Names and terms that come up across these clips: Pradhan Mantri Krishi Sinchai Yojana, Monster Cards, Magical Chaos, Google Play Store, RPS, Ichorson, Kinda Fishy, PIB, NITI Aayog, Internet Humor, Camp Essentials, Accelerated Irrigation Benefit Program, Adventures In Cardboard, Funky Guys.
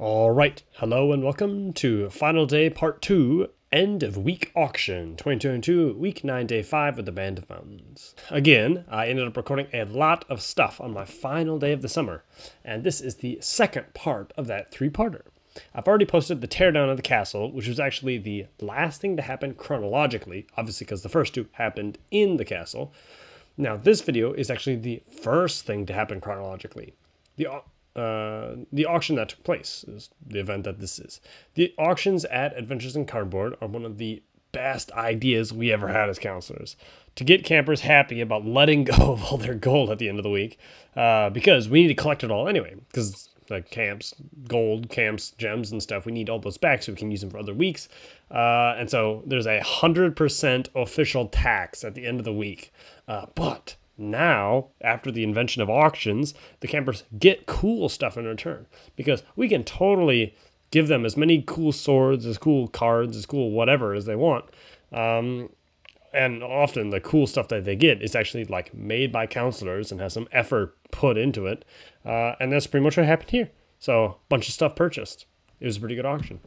Alright, hello and welcome to Final Day Part 2, End of Week Auction, 2022, Week 9, Day 5 of the Band of Mountains. Again, I ended up recording a lot of stuff on my final day of the summer, and this is the second part of that three-parter. I've already posted the teardown of the castle, which was actually the last thing to happen chronologically, obviously because the first two happened in the castle. Now, this video is actually the first thing to happen chronologically. The auction that took place is the event that this is. The auctions at Adventures in Cardboard are one of the best ideas we ever had as counselors to get campers happy about letting go of all their gold at the end of the week, because we need to collect it all anyway, because like camps, gold, camps, gems and stuff, we need all those back so we can use them for other weeks, and so there's 100% official tax at the end of the week, but now, after the invention of auctions, the campers get cool stuff in return, because we can totally give them as many cool swords, as cool cards, as cool whatever as they want, and often the cool stuff that they get is actually like made by counselors and has some effort put into it, and that's pretty much what happened here. So a bunch of stuff purchased. It was a pretty good auction.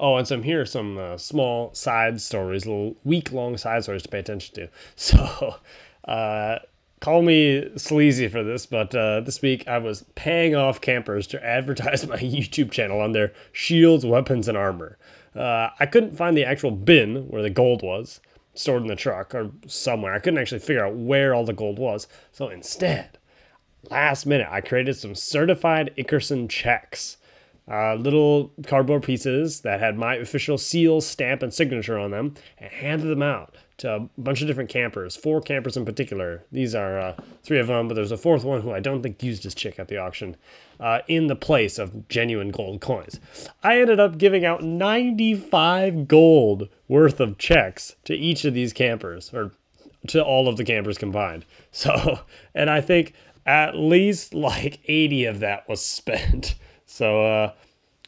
Oh, and here are some small side stories, little week-long side stories to pay attention to. So call me sleazy for this, but this week I was paying off campers to advertise my YouTube channel on their shields, weapons, and armor. I couldn't find the actual bin where the gold was, stored in the truck or somewhere. I couldn't actually figure out where all the gold was. So instead, last minute, I created some certified Ichorson checks. Little cardboard pieces that had my official seal, stamp, and signature on them, and handed them out to a bunch of different campers, 4 campers in particular. These are 3 of them, but there's a 4th one who I don't think used his chick at the auction, in the place of genuine gold coins. I ended up giving out 95 gold worth of checks to each of these campers, or to all of the campers combined. So, and I think at least like 80 of that was spent. So,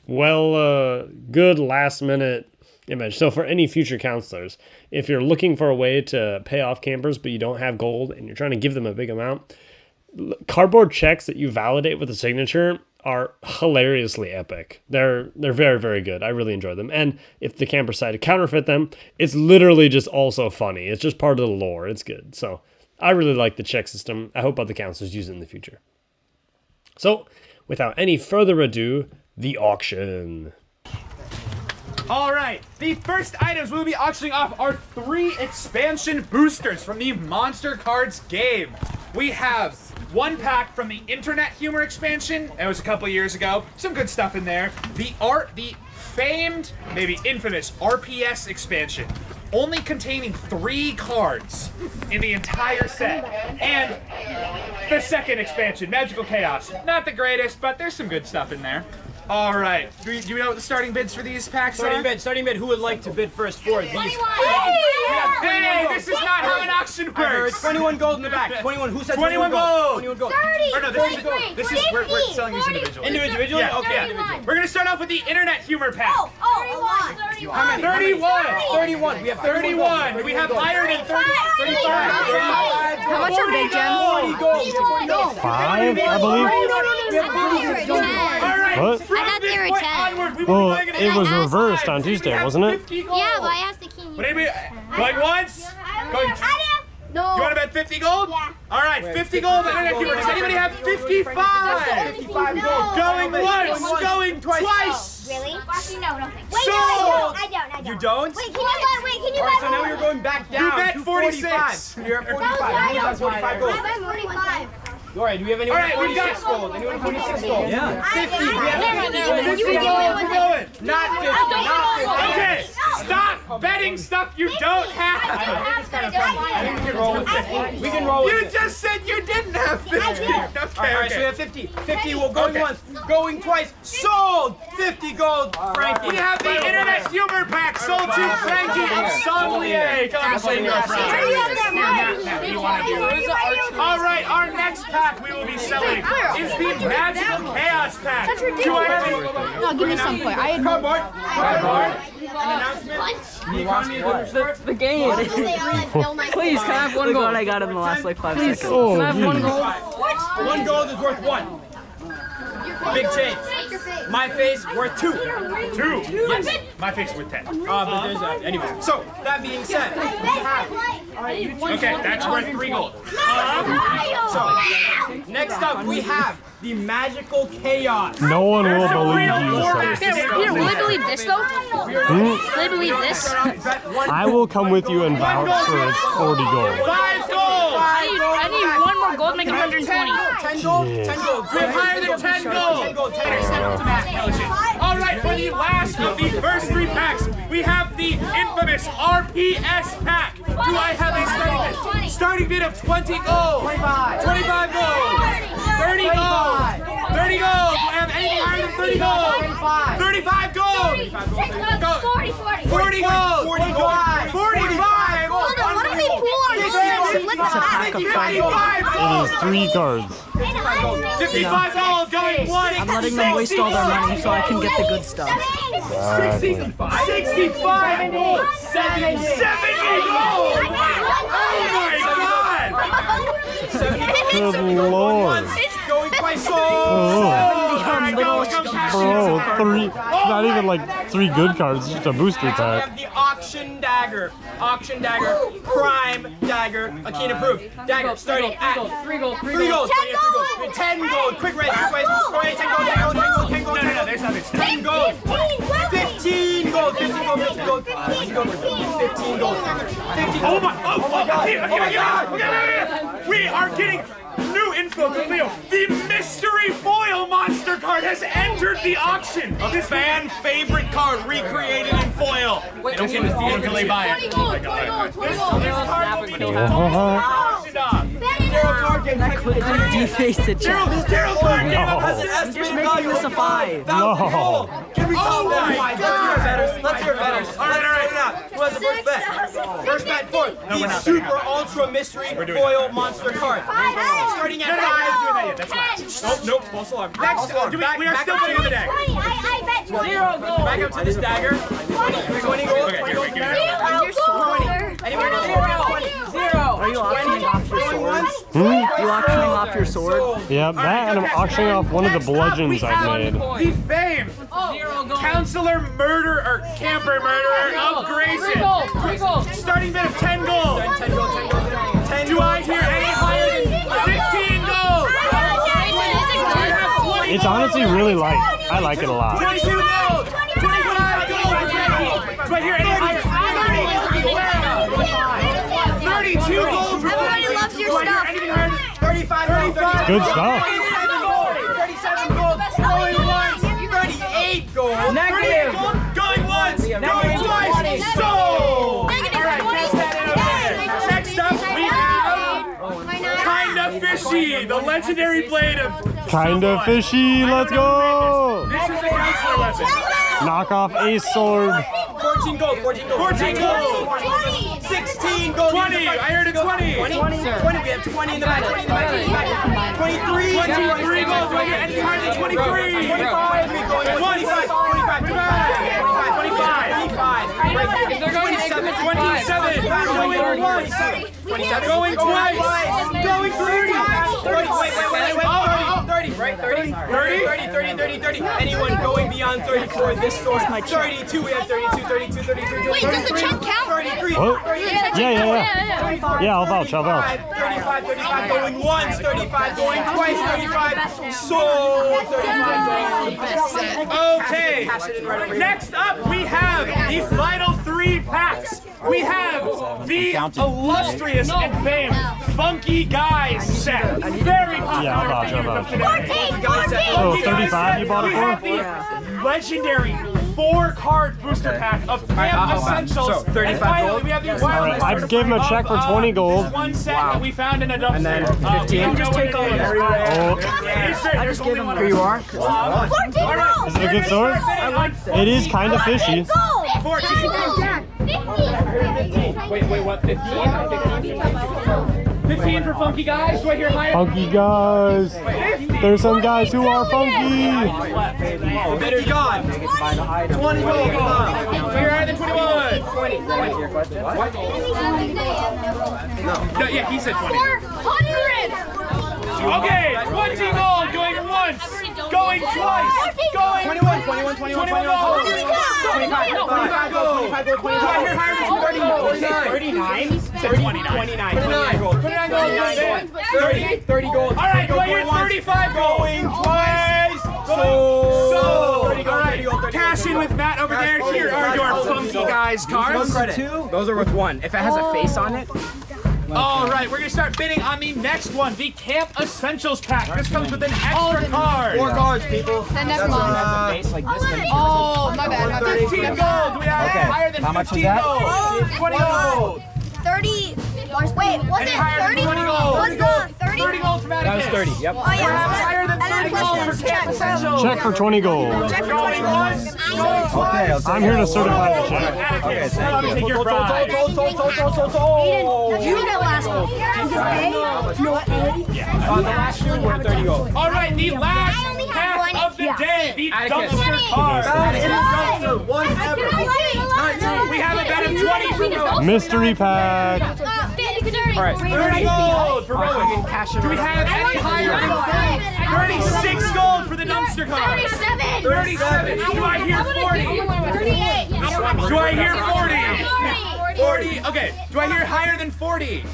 good last-minute image. So for any future counselors, if you're looking for a way to pay off campers but you don't have gold and you're trying to give them a big amount, cardboard checks that you validate with a signature are hilariously epic. They're very, very good. I really enjoy them. And if the camper side to counterfeit them, it's literally just also funny. It's just part of the lore. It's good. So I really like the check system. I hope other counselors use it in the future. So, without any further ado, the auction. All right, the first items we'll be auctioning off are 3 expansion boosters from the Monster Cards game. We have 1 pack from the Internet Humor expansion. It was a couple years ago. Some good stuff in there. The famed, maybe infamous, RPS expansion, only containing 3 cards in the entire set. And the second expansion, Magical Chaos. Not the greatest, but there's some good stuff in there. All right, do we know what the starting bids for these packs are? Starting bid, who would like to bid first for these? 21! Hey, this is not how an auction works. 21 gold in the back. 21, who said 21 gold? 21 gold. 30, or no, this is we're selling these individually. Individually? Yeah, okay. Individual. We're gonna start off with the Internet Humor pack. Oh, 31. 31. We have 31. We have higher than 30. 35. How much are big gems? 5, I believe. All right. I thought they were 10. Well, it was reversed on Tuesday, wasn't it? Yeah, but I asked the king. Going once? Going twice? No. You want to bet 50 gold? Yeah. All right, 50 gold. Does anybody have 55? 55 gold. Going once, going twice. Really? No, don't think. Wait, no, I don't. You don't? Wait, can you bet? So now you're going back down. You bet 46. You're at 45. You have 45 gold. I bet 45. All right, do we have anyone? All right, we got gold. Anyone 46 gold? Yeah. 50. We're going. Not 50. Okay, stop betting stuff you don't have. I think we can roll with 50. We can roll with 50. You just said you didn't have 50. I did. Okay. All right, so we have 50. 50, we're going once, going twice. Sold. 50 gold, Frankie. We have the Internet Humor pack sold to Frankie of Sommelier. All right, our next pack we will be selling is the Magical Chaos pack. That's ridiculous. No, give me some point. I had Cardboard. The game. Please, can I have 1 gold? I got in the last like 5 seconds. Can I have 1 gold? What? 1 gold is worth 1. Big change. My face worth two. Two? Yes. My face worth 10. Anyway. So, that being said, okay, that's worth 3 gold. So, next up we have the Magical Chaos. No one will believe you. Peter, will they believe this though? Will they believe this? I will come with you and vouch for its 40 gold. 5 gold! I need 1 more gold to make 120. 10 gold? 10 gold. Go higher than 10 gold. 10 gold. 10 gold. Step up to Matt. All right, for the last of the first 3 packs, we have the infamous RPS pack. Do I have a starting bid? Starting bid of 20 gold. 25 gold. 30 gold. 30 gold. Do I have anything higher than 30 gold? 35 gold. 40. 40 gold. 45. What if we pull our it's a pack of 5 gold. It is 3 cards. 55 gold going once. I'm letting them waste all their money so I can get the good stuff. 65 gold. 70 gold. Oh my god. Good lord. It's going by soul. Not even like 3 good cards, just a booster pack. Auction dagger, prime dagger, Akina proof, dagger, starting at 3 gold, 10 gold, quick red, quick red, 10 gold, no, there's nothing, 10 gold, 15 gold, 15 gold, 15 gold, oh my god, we are getting new info from Leo. The mystery foil monster card has entered the auction. A fan favorite card recreated in foil. Wait, don't get to see it until they buy it. Oh my god. This card will be auctioned off. Daryl Clark gave up as an estimated value of 5,000 gold. Can we top that? Let's hear betters. All right, who has the first bet? First bet for the super ultra mystery foil monster card. Starting at 5. That's not. Nope, false alarm. Next, we are still winning the deck. I bet 0 gold. Back up to this dagger. 20 gold. Okay, here we go. 0 gold. Anyone else? 0. Are you auctioning off your swords? You auctioning off your sword? Yeah, that and I'm auctioning off one of the bludgeons I've made. The famed counselor murderer, camper murderer of Grayson. Starting bid of 10 gold. 10 gold. Do I hear any higher than 15 gold? It's honestly really light. I like it a lot. 22 gold. 25 gold. Do I hear any higher? 32 gold. Everybody loves your stuff. 35. Good stuff. 37 gold. Going once. 38 gold. Negative. Going once. Going twice. Sold. Next up we have Kinda Fishy, the legendary blade of Kinda Fishy. Let's go. This is the counselor lesson. Knock off a sword. 14 gold. 14 gold. 16 gold. 20. I heard it. 20. We have 20 in the back. 23. 23 gold. Do I hear anything higher than 23? 25. 25. 27. Going once. 27. Going twice. Going 30. 30. Wait. 30. Right. 30. 30. Anyone going beyond 34? This store is my 32. We have 32. 33. Wait, does the chunk count? 33. Yeah. Yeah, I'll vouch, 35, going once, 35, going twice, 35, sold, 35. Okay, next up we have the final 3 packs. We have the illustrious and famed Funky Guys set. Very popular. 14! 35 you bought it for? Legendary 4-card booster pack of Camp Essentials. So, 35 finally, gold. We have the I gave him a check for 20 gold. This one set that we found in a dumpster. 15. Just take all of it. I just gave him. Here you are. 14 gold. Is it a good sword? It is kind of fishy. 14 gold. Wait, what? 15 for Funky Guys. Do I hear higher? Funky Guys. There's some guys who are funky. The bidder's gone. 20 gold. We're higher than 21. 20. What? No, yeah, he said 20. 400. Okay, 20 gold. Going once. Going twice. Going 21. 29 gold. All right, players 35 going twice. Cash in with Matt over there. Here are your Funky Guys cards. Those are worth one. If it has a face on it. All right, we're gonna start bidding on the next one, the Camp Essentials pack. This comes with an extra card. 4 cards, people. And never mind. Oh, my bad. 15 gold. Do we have higher than 15 gold? 20 gold. 30. Wait, was it 30? 30 gold for Matt. That was 30. Yep. Oh yeah. Higher than 30 gold for Camp Essentials. Check for 20 gold. Check for 20 gold. Okay, I'm here to certify the check. Okay, thank you. You know last one. You know what? The last two were 30 gold. All right, the last half of the day, the dumpster cards. We have a bet of 20 for Rowan. Mystery pack. All right, 30 gold for Rowan. Do we have any higher than 36 gold for the dumpster card. 37. 37. Do I hear 40? 38. Do I hear 40? 40. Okay. Do I hear higher than 40?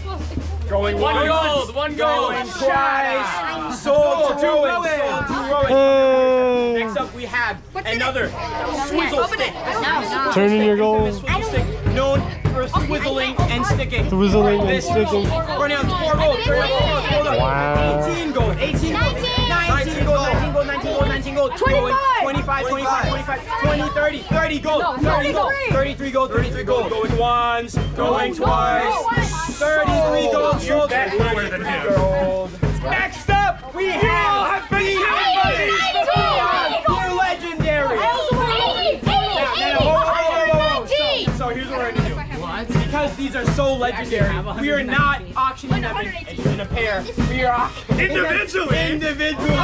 Going one gold. One gold. Twice. Sold to Rowan. Next up, we have another swizzle stick. Turn in your gold. Known for swizzling and sticking. Swizzling and sticking. Pronounced 4 gold. 18 gold. 18 gold. 19 gold, 25, 30 gold, 33 gold, going once, going twice, 33 gold, sold that higher than him. Next up, we have the Young Buddies! They're legendary! So here's what we're gonna do. Because these are so legendary, we are not auctioning them in a pair. We are auctioning them individually.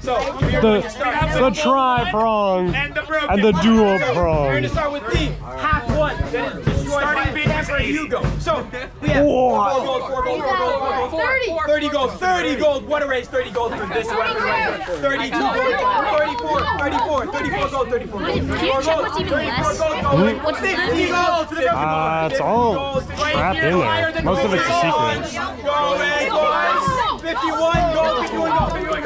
So we are going to start with the tri-prong and the dual-prong. We're going to start with the half-one that is destroyed by Hugo. So we have 4 gold, 30 gold. What a raise, 30 gold for this one. 32 gold, 34 gold, 34 gold, 50 gold for the gold. It's all trapped in there. Most of it's a secret. 51 gold. They're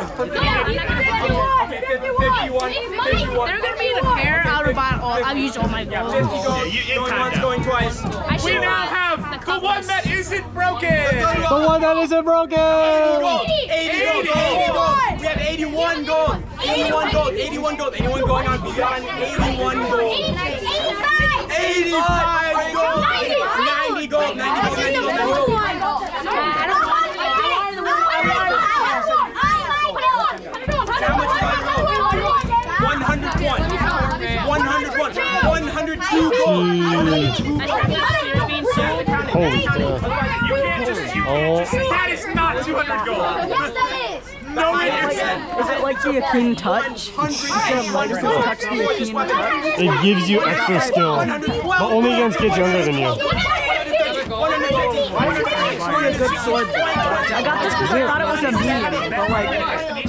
gonna be in a pair. I'll use all my gold. 50 gold. Going once, going twice. We now have the one that isn't broken. The one that isn't broken. 80 gold. We have 81 gold. 81 going on beyond 81 gold. 85 gold. 90 gold. 90 gold. That is not 200 gold. Yes, that is. No, is it like the Akun touch? It gives you extra skill, but only against kids younger than you. A good sword. I got this because I thought it was a meme, but like,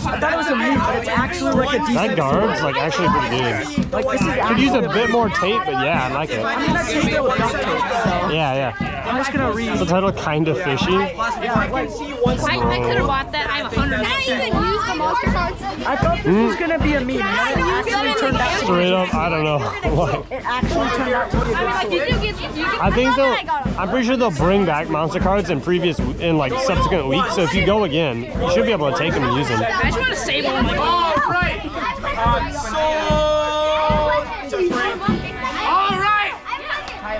I thought it was a meme, but it's actually like a decent sword. That guard's like actually pretty good. Like, this is could use a bit more tape, but yeah, I like it. I mean, that's tape with duct tape, so. Yeah. I'm just gonna read. The title Kinda Fishy. I could have bought that. I have 100. Can I even use the monster cards? I thought this was gonna be a meme. Straight up, I don't know. It actually turned out to be a good sword. I think they'll, I'm pretty sure they'll bring back monster cards and subsequent weeks, so if you go again, you should be able to take them and use them. I just want to save them. All right.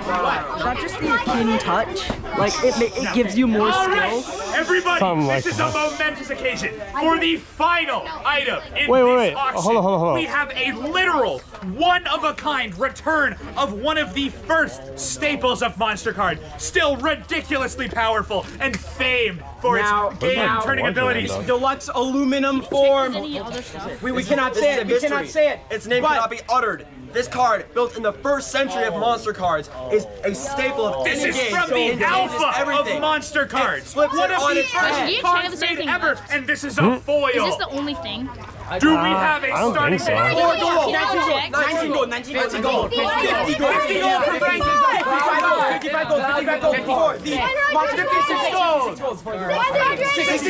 What? Is that just the Akun touch? Like it gives you more skill. Everybody, this is a momentous occasion for the final item in this auction. Hold on. We have a literal one-of-a-kind return of one of the first staples of Monster Card, still ridiculously powerful and famed for its game turning abilities. Deluxe aluminum form. We cannot say it. We cannot say it. Its name cannot be uttered. This card, built in the first century of Monster Cards, is a staple of any game. This is from the alpha of Monster Cards. One of the first cards made ever, and this is a foil. Is this the only thing? Do we have a starting set? 4 gold, 19 gold, 19 gold, 50 gold, 50 gold for Frankie, 55 gold, 55 gold, 54 gold, 56 gold, 60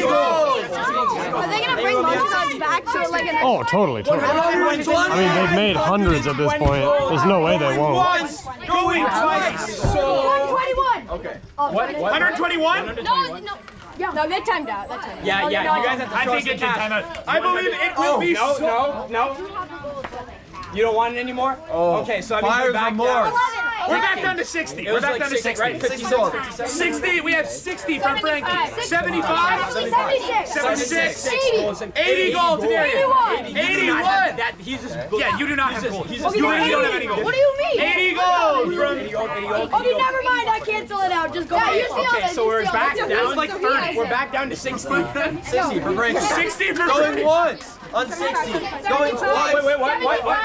gold. Are they gonna bring Monster Cards back to like an? Oh, totally, totally. I mean, they've made hundreds at this point. There's no way they won't. Going twice. 121. Okay. 121? No. Yeah. No, they're timed out. Yeah, yeah. No. You guys have to. I think it can time out. I believe it will be. No, so no. You don't want it anymore? Oh. Okay, so I mean, we're back down. We're back down to 60. We're back down to 60, right? 56. 60. We have 60 from Frankie. 75. 76. 76. 80 gold to Darian. 81. He's just. Yeah, you do not have gold. You really don't have any gold. What do you mean? 80 gold from. Okay, never mind. I cancel it out. Just go. Okay, so we're back down like 30. We're back down to 60. 60 for Frankie. 60 for Frankie. Going once. On 60. Going twice. Wait.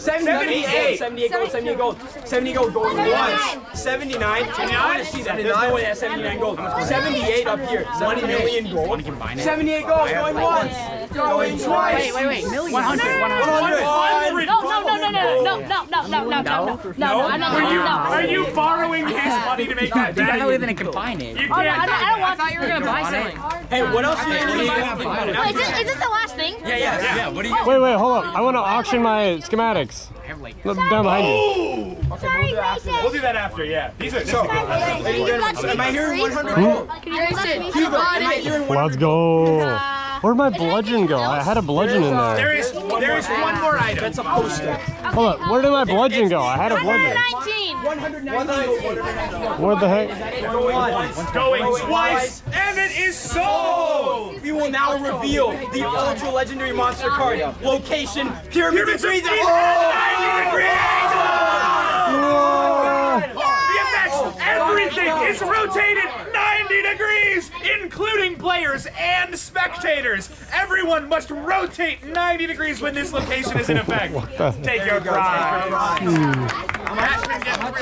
78. 78 gold. 78 gold. 70 gold going once, 79, I want to see that, there's no way that's 79 gold, 78 up here, 1 million gold, 78 gold going once, going twice. Wait, 100. No, are you borrowing his money to make that bad? You're not even going to combine it. You can't. I thought you were going to buy something. Hey, what else are you going to buy? Is this the last thing? Yeah. Wait, hold up, I want to auction my schematics. Down behind you. Okay, we'll do that after, yeah. These are so. Am I hearing 100 gold? Let's go. Where'd my bludgeon go? I had a bludgeon in there. There is one more item. That's a poster. Hold up. Where did my bludgeon go? I had a bludgeon. 119. What the heck? Going once. Going twice. And it is sold. We will now reveal the ultra legendary Monster Card. Location, Pyramid of Greed. Everything is rotated 90 degrees, including players and spectators. Everyone must rotate 90 degrees when this location is in effect. Take your prize. That's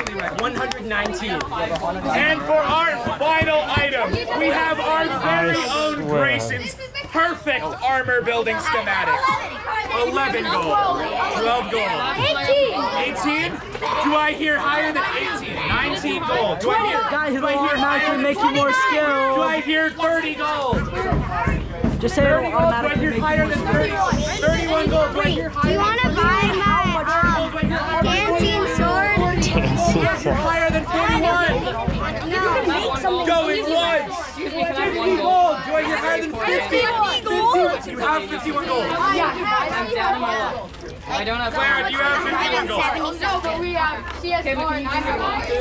119. And for our final item, we have our very own Grayson's perfect armor building schematic. 11 gold. 12 gold. 18? Do I hear higher than 18? 19 gold. Do I hear? Guys, if I hear higher, make you more skilled. Do I hear 30 gold? Just say it automatically. Do I hear higher than 30? 31 gold. Do I hear higher? Do you want to buy my dancing sword? Yes, you're higher than 41. You can make something. Going once. 50 gold! Do I get higher than 50 gold? You have 51 gold. Yeah, I'm down in my luck. I don't have. Claire, do you have 51 gold? No, but we have. She has more than I do.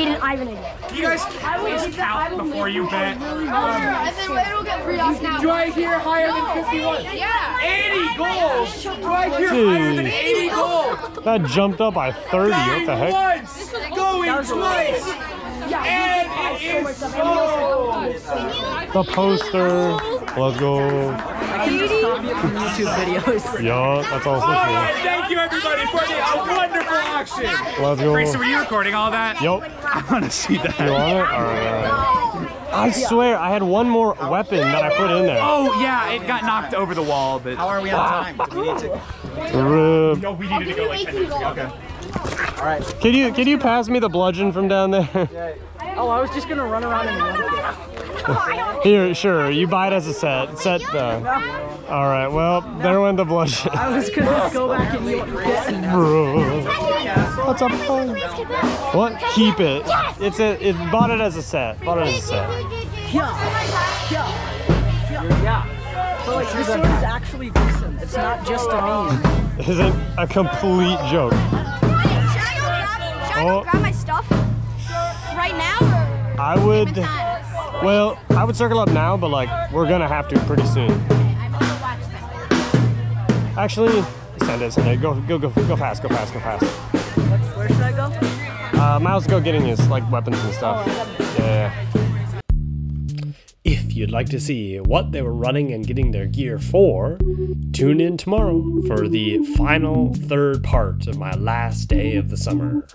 Aiden, Ivan again. Can you guys please count before you bet? And then it'll get free off now. Do I hear higher than 51? Yeah. 80 gold! Do I hear higher than 80 gold? That jumped up by 30. What the heck? Going once! Going twice! And it is sold. The poster. Let's go. I can just copy it from YouTube videos. Yeah, that's also cool. Alright, thank you everybody for the wonderful auction. Let's go. Grayson, were you recording all that? Yup. I want to see that. You want it? Alright. I swear, I had one more weapon that I put in there. Oh, yeah, it got knocked over the wall, but... How are we on time? We need to... No, we needed to go like 10 minutes ago. Okay. All right. Can you pass me the bludgeon from down there? Oh, I was just gonna run around and. Here, sure. You buy it as a set. Set though. All right. Well, there went the bludgeon. I was gonna go back and get. Bro. What's up? What? Keep it. It bought it as a set. Bought it as a set. Yeah. So like, this sword is actually decent. It's not just a meme. This isn't a complete joke. Should I go grab my stuff right now? I would. Well, I would circle up now, but like we're gonna have to pretty soon. Actually, send it. Go fast. Where should I go? Miles, go getting his like weapons and stuff. Yeah. If you'd like to see what they were running and getting their gear for, tune in tomorrow for the final third part of my last day of the summer.